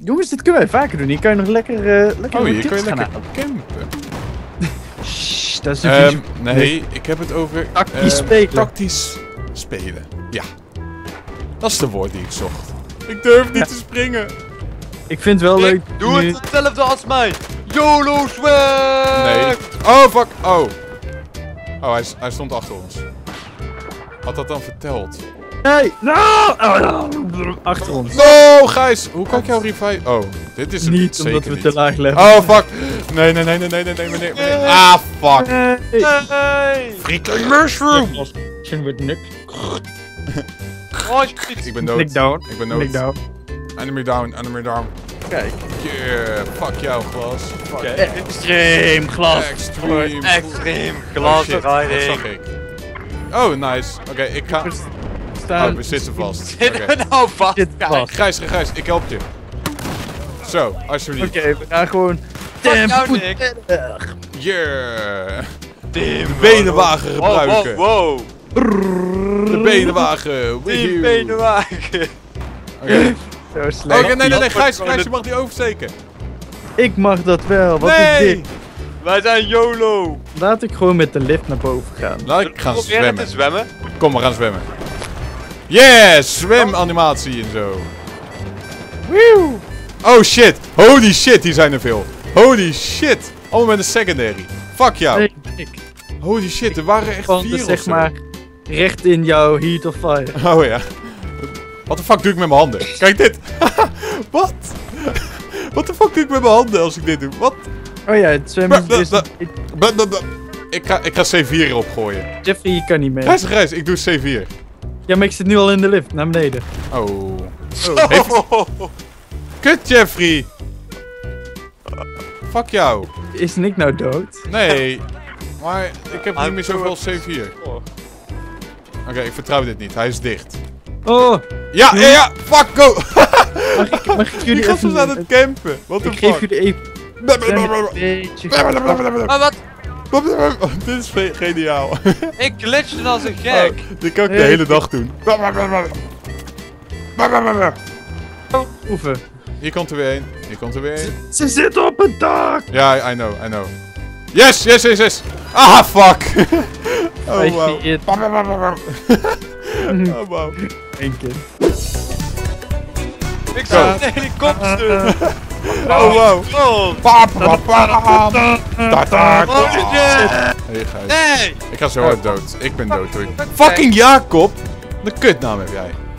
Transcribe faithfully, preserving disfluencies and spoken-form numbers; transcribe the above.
Jongens, dit kunnen wij vaker doen. Hier kan je nog lekker, uh, lekker oh, hier kan je lekker campen. Shhh, dat is een um, nee, nee, ik heb het over... Tactisch uh, spelen. Tactisch spelen, ja. Dat is de woord die ik zocht. Ik durf niet ja. te springen. Ik vind het wel ik leuk. Doe nu. Het hetzelfde als mij. YOLO SWEEK! Nee. Oh, fuck. Oh. Oh, hij, hij stond achter ons. Had dat dan verteld? Nee! No! Oh, no. Achter ons. No, Gijs! Hoe kan ik jou revive? Oh, dit is hem niet zeker omdat we niet. Te laag leggen. Oh, fuck! Nee, nee, nee, nee, nee, nee, nee, nee, nee. Ah, fuck! Nee! Nee. Freaking mushroom! Met Nick. Oh, ik ben dood. Nick down. Ik ben dood. Nick down. Enemy down, enemy down. Kijk. Yeah, fuck jou, glas. Fuck. Extreem glas. Extreem. Extreem glas. Oh, dat zag ik. Oh, nice. Oké, okay, ik ga... Oh, we zitten vast. Zitten we nou vast? Kijk, Gijs, Gijs, ik help je. Zo, alsjeblieft. Oké, we gaan gewoon... Damn, yeah. De benenwagen gebruiken. Wow, wow. De benenwagen. De benenwagen. Oké. Zo slecht. Oké, nee, nee, nee, Gijs, Gijs, je mag die oversteken. Ik mag dat wel, wat is dit? Wij zijn YOLO. Laat ik gewoon met de lift naar boven gaan. Laat ik gaan zwemmen. zwemmen. Kom, we gaan zwemmen. Yes, zwemanimatie en zo. Woo. Oh shit, holy shit, hier zijn er veel. Holy shit, allemaal met een secondary. Fuck jou. Nee, ik. Holy shit, er waren echt vier dus zeg maar recht in jouw heat of fire. Oh ja. Wat de fuck doe ik met mijn handen? Kijk dit. Wat? Wat de fuck doe ik met mijn handen als ik dit doe? Wat? Oh ja, het zwemmen is... Ik ga, ik ga C vier opgooien. Jeffrey, je kan niet mee. Grijs, grijs, ik doe C vier. Ja, maar ik zit nu al in de lift, naar beneden. Oh. oh. Heeft... Kut, Jeffrey. Fuck jou. Is Nick nou dood? Nee. Maar ik heb niet meer zoveel C vier. Oké, okay, ik vertrouw dit niet. Hij is dicht. Oh. Ja, ja, ja. Fuck, go. Mag ik, mag ik jullie Die gasten zijn aan het campen. Wat een fuck. Ik geef jullie even... Maar wat? Dit is geniaal. Ik glitchte als een gek. Oh, dit kan ik de hey. hele dag doen. Oefen. Hier komt er weer één. Hier komt er weer één. Ze zitten op het dak. Ja, I know, I know. Yes, yes, yes, yes. Ah, fuck. Oh, wow. Oh, wow. Eén keer. Ik zat aan de helikopter. Oh wow! Oh. Nee! Ik ga zo hard dood. Ik ben dood, hoor. Fucking Jacob! De kutnaam heb jij.